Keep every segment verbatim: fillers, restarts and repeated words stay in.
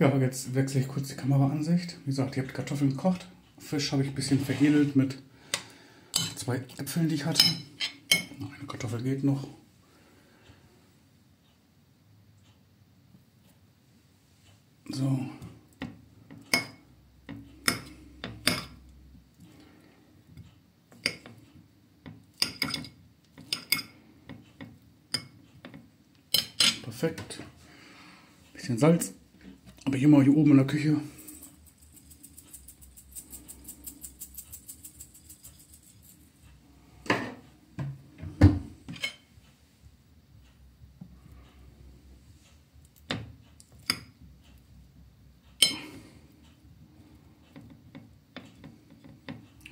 Ja, jetzt wechsle ich kurz die Kameraansicht. Wie gesagt, ihr habt Kartoffeln gekocht. Fisch habe ich ein bisschen verhedelt mit zwei Äpfeln, die ich hatte. Eine Kartoffel geht noch. So. Perfekt. Ein bisschen Salz. Aber ich immer hier oben in der Küche.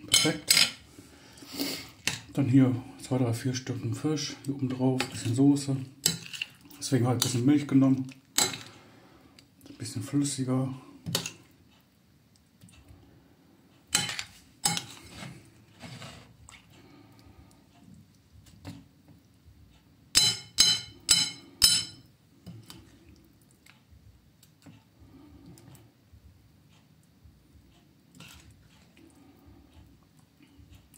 Perfekt. Dann hier zwei, drei, vier Stücken Fisch. Hier oben drauf ein bisschen Soße. Deswegen habe ich ein bisschen Milch genommen. Ein bisschen flüssiger.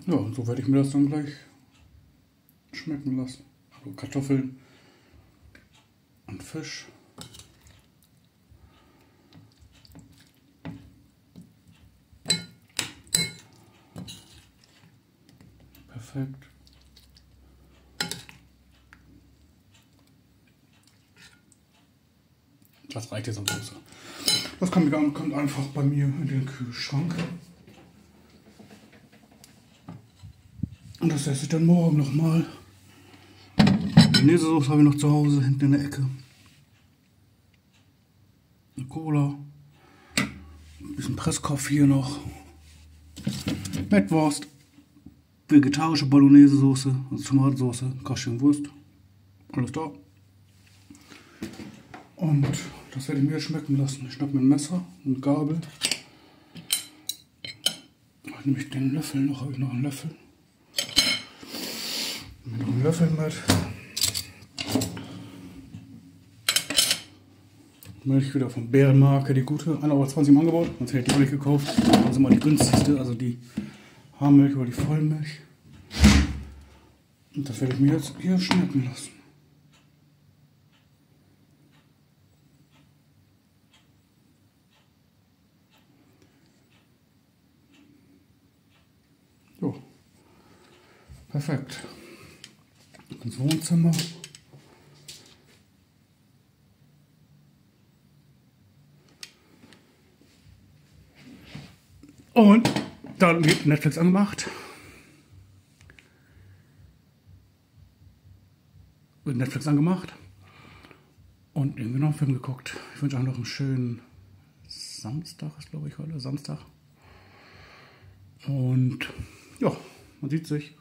Ja, und so werde ich mir das dann gleich schmecken lassen. Also Kartoffeln und Fisch. Perfekt. Das reicht jetzt an Soße. Das kommt, kommt einfach bei mir in den Kühlschrank. Und das esse ich dann morgen nochmal. Chinesesoße habe ich noch zu Hause, hinten in der Ecke. Eine Cola. Ein bisschen Presskopf hier noch. Mettwurst. Vegetarische Bolognese-Soße, also Tomatensoße, Kaschenwurst, alles da. Und das werde ich mir jetzt schmecken lassen. Ich schnappe mir ein Messer und Gabel. Ich nehme ich den Löffel noch, habe ich noch einen Löffel. Ich nehme noch einen Löffel mit. Milch wieder von Bärenmarke, die gute, ein Euro zwanzig im Angebot. Sonst hätte ich die auch nicht gekauft. Also mal die günstigste, also die Haarmilch oder die Vollmilch. Und das werde ich mir jetzt hier schmecken lassen. Jo. Perfekt. Ins Wohnzimmer. Und dann wird Netflix angemacht. Wird Netflix angemacht. Und irgendwie noch einen Film geguckt. Ich wünsche euch noch einen schönen Samstag, ist glaube ich heute, Samstag. Und ja, man sieht sich.